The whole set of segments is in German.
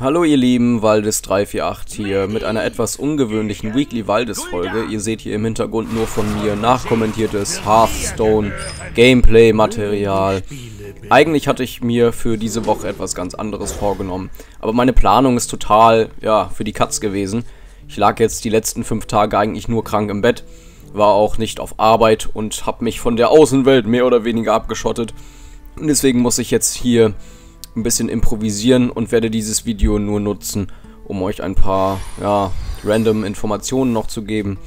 Hallo ihr Lieben, Valdis348 hier mit einer etwas ungewöhnlichen Weekly Valdis-Folge. Ihr seht hier im Hintergrund nur von mir nachkommentiertes Hearthstone Gameplay-Material. Eigentlich hatte ich mir für diese Woche etwas ganz anderes vorgenommen, aber meine Planung ist total, ja, für die Katz gewesen. Ich lag jetzt die letzten 5 Tage eigentlich nur krank im Bett, war auch nicht auf Arbeit und habe mich von der Außenwelt mehr oder weniger abgeschottet. Und deswegen muss ich jetzt hier ein bisschen improvisieren und werde dieses Video nur nutzen, um euch ein paar, ja, random Informationen noch zu geben,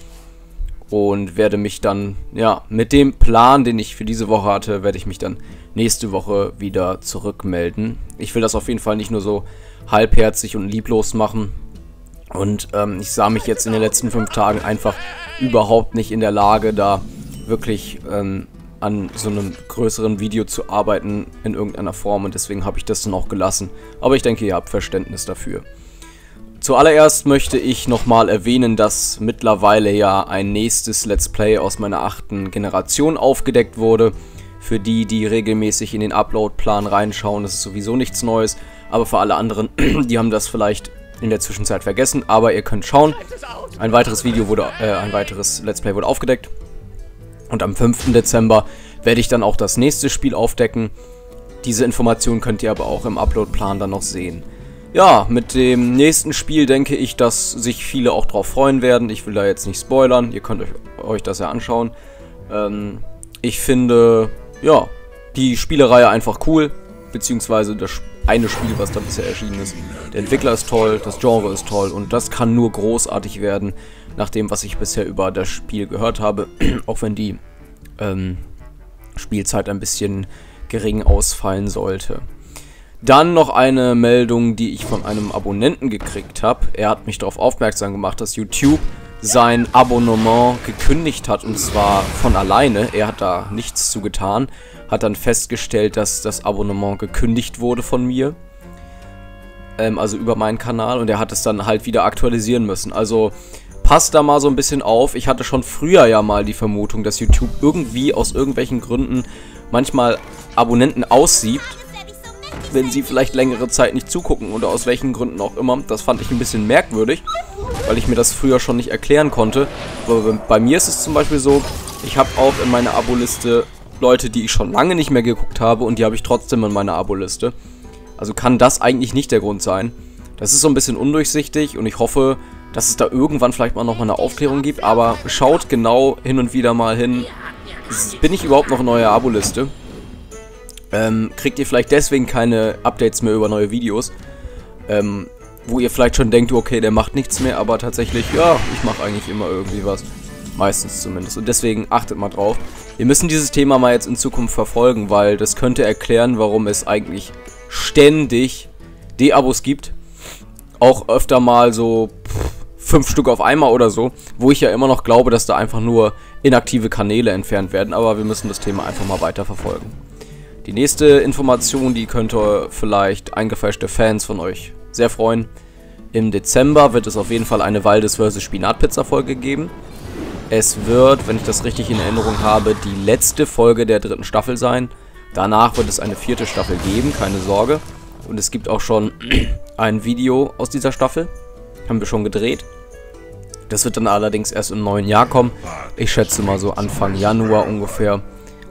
und werde mich dann, ja, mit dem Plan, den ich für diese Woche hatte, werde ich mich dann nächste Woche wieder zurückmelden. Ich will das auf jeden Fall nicht nur so halbherzig und lieblos machen, und ich sah mich jetzt in den letzten 5 Tagen einfach überhaupt nicht in der Lage, da wirklich an so einem größeren Video zu arbeiten in irgendeiner Form, und deswegen habe ich das dann auch gelassen. Aber ich denke, ihr habt Verständnis dafür. Zuallererst möchte ich nochmal erwähnen, dass mittlerweile ja ein nächstes Let's Play aus meiner 8. Generation aufgedeckt wurde. Für die, die regelmäßig in den Upload-Plan reinschauen, das ist sowieso nichts Neues. Aber für alle anderen, die haben das vielleicht in der Zwischenzeit vergessen, aber ihr könnt schauen. Ein weiteres Let's Play wurde aufgedeckt. Und am 5. Dezember werde ich dann auch das nächste Spiel aufdecken. Diese Informationen könnt ihr aber auch im Upload-Plan dann noch sehen. Ja, mit dem nächsten Spiel denke ich, dass sich viele auch drauf freuen werden. Ich will da jetzt nicht spoilern, ihr könnt euch das ja anschauen. Ich finde, ja, die Spielereihe einfach cool, beziehungsweise das eine Spiel, was da bisher erschienen ist. Der Entwickler ist toll, das Genre ist toll, und das kann nur großartig werden, nach dem, was ich bisher über das Spiel gehört habe, auch wenn die Spielzeit ein bisschen gering ausfallen sollte. Dann noch eine Meldung, die ich von einem Abonnenten gekriegt habe. Er hat mich darauf aufmerksam gemacht, dass YouTube sein Abonnement gekündigt hat, und zwar von alleine. Er hat da nichts zu getan, hat dann festgestellt, dass das Abonnement gekündigt wurde von mir, also über meinen Kanal, und er hat es dann halt wieder aktualisieren müssen. Also passt da mal so ein bisschen auf. Ich hatte schon früher ja mal die Vermutung, dass YouTube irgendwie aus irgendwelchen Gründen manchmal Abonnenten aussiebt, wenn sie vielleicht längere Zeit nicht zugucken oder aus welchen Gründen auch immer. Das fand ich ein bisschen merkwürdig, weil ich mir das früher schon nicht erklären konnte. Aber bei mir ist es zum Beispiel so, ich habe auch in meiner Aboliste Leute, die ich schon lange nicht mehr geguckt habe, und die habe ich trotzdem in meiner Aboliste. Also kann das eigentlich nicht der Grund sein. Das ist so ein bisschen undurchsichtig, und ich hoffe, dass es da irgendwann vielleicht mal nochmal eine Aufklärung gibt, aber schaut genau hin und wieder mal hin, bin ich überhaupt noch in eurer Abo-Liste? Kriegt ihr vielleicht deswegen keine Updates mehr über neue Videos, wo ihr vielleicht schon denkt, okay, der macht nichts mehr, aber tatsächlich, ja, ich mache eigentlich immer irgendwie was, meistens zumindest, und deswegen achtet mal drauf. Wir müssen dieses Thema mal jetzt in Zukunft verfolgen, weil das könnte erklären, warum es eigentlich ständig De-Abos gibt, auch öfter mal so 5 Stück auf einmal oder so, wo ich ja immer noch glaube, dass da einfach nur inaktive Kanäle entfernt werden, aber wir müssen das Thema einfach mal weiter verfolgen. Die nächste Information, die könnte vielleicht eingefleischte Fans von euch sehr freuen. Im Dezember wird es auf jeden Fall eine Valdis vs. Spinatpizza-Folge geben. Es wird, wenn ich das richtig in Erinnerung habe, die letzte Folge der 3. Staffel sein. Danach wird es eine 4. Staffel geben, keine Sorge. Und es gibt auch schon ein Video aus dieser Staffel, haben wir schon gedreht. Das wird dann allerdings erst im neuen Jahr kommen. Ich schätze mal so Anfang Januar ungefähr.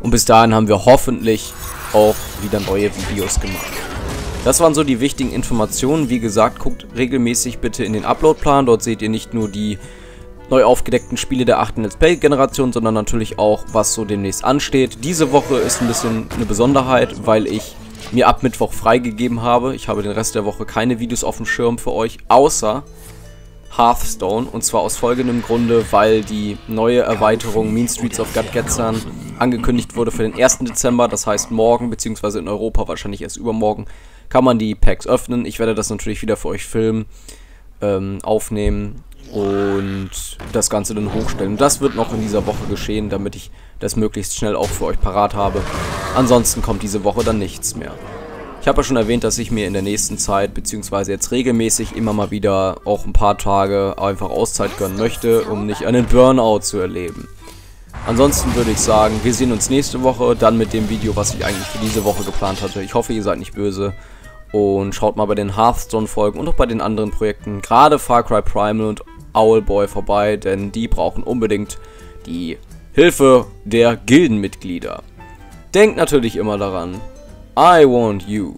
Und bis dahin haben wir hoffentlich auch wieder neue Videos gemacht. Das waren so die wichtigen Informationen. Wie gesagt, guckt regelmäßig bitte in den Upload-Plan. Dort seht ihr nicht nur die neu aufgedeckten Spiele der 8. Let's Play-Generation, sondern natürlich auch, was so demnächst ansteht. Diese Woche ist ein bisschen eine Besonderheit, weil ich mir ab Mittwoch freigegeben habe. Ich habe den Rest der Woche keine Videos auf dem Schirm für euch, außer Hearthstone, und zwar aus folgendem Grunde, weil die neue Erweiterung Mean Streets of Gadgetzan angekündigt wurde für den 1. Dezember, das heißt morgen, beziehungsweise in Europa wahrscheinlich erst übermorgen, kann man die Packs öffnen. Ich werde das natürlich wieder für euch filmen, aufnehmen und das Ganze dann hochstellen. Das wird noch in dieser Woche geschehen, damit ich das möglichst schnell auch für euch parat habe. Ansonsten kommt diese Woche dann nichts mehr. Ich habe ja schon erwähnt, dass ich mir in der nächsten Zeit, beziehungsweise jetzt regelmäßig immer mal wieder auch ein paar Tage einfach Auszeit gönnen möchte, um nicht einen Burnout zu erleben. Ansonsten würde ich sagen, wir sehen uns nächste Woche, dann mit dem Video, was ich eigentlich für diese Woche geplant hatte. Ich hoffe, ihr seid nicht böse, Und schaut mal bei den Hearthstone-Folgen und auch bei den anderen Projekten, gerade Far Cry Primal und Owlboy, vorbei, denn die brauchen unbedingt die Hilfe der Gildenmitglieder. Denkt natürlich immer daran, I want you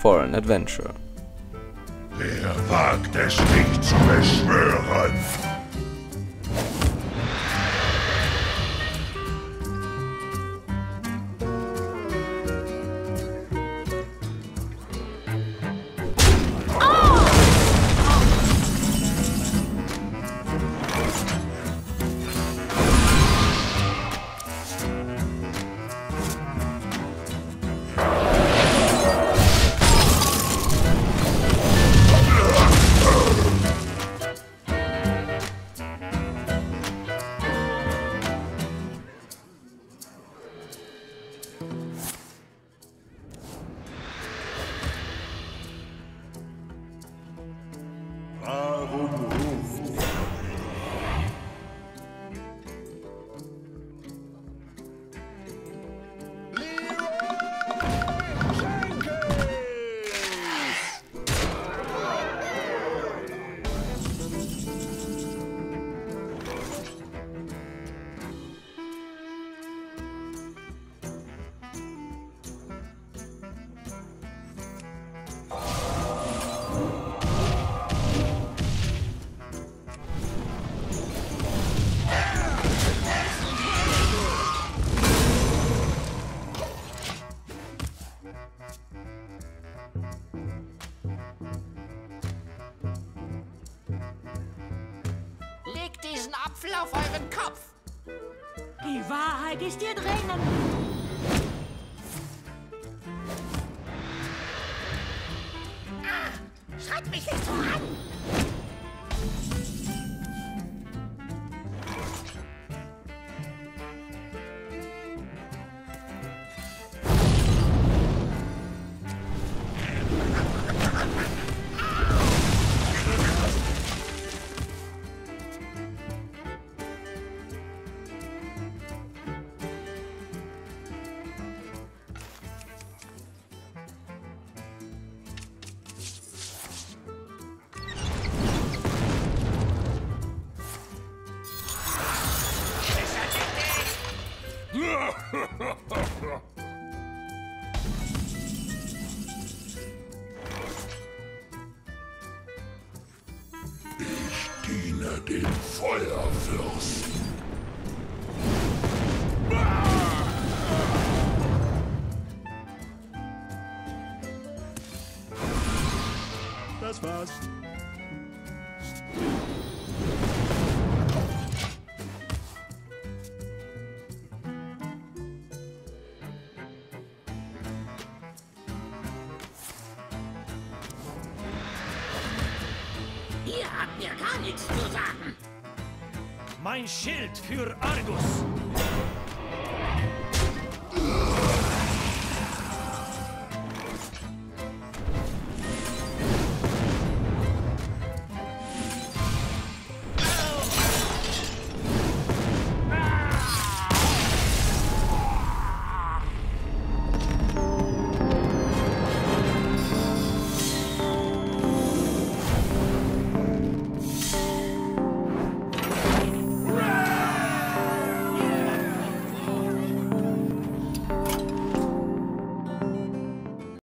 for an adventure. Wer wagt es nicht zu beschwören? Legt diesen Apfel auf euren Kopf! Die Wahrheit ist hier drinnen! Schreit mich nicht so an! Ich diene dem Feuerfürst. Das war's. Ihr habt mir gar nichts zu sagen. Mein Schild für Argus.